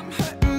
I'm hurt.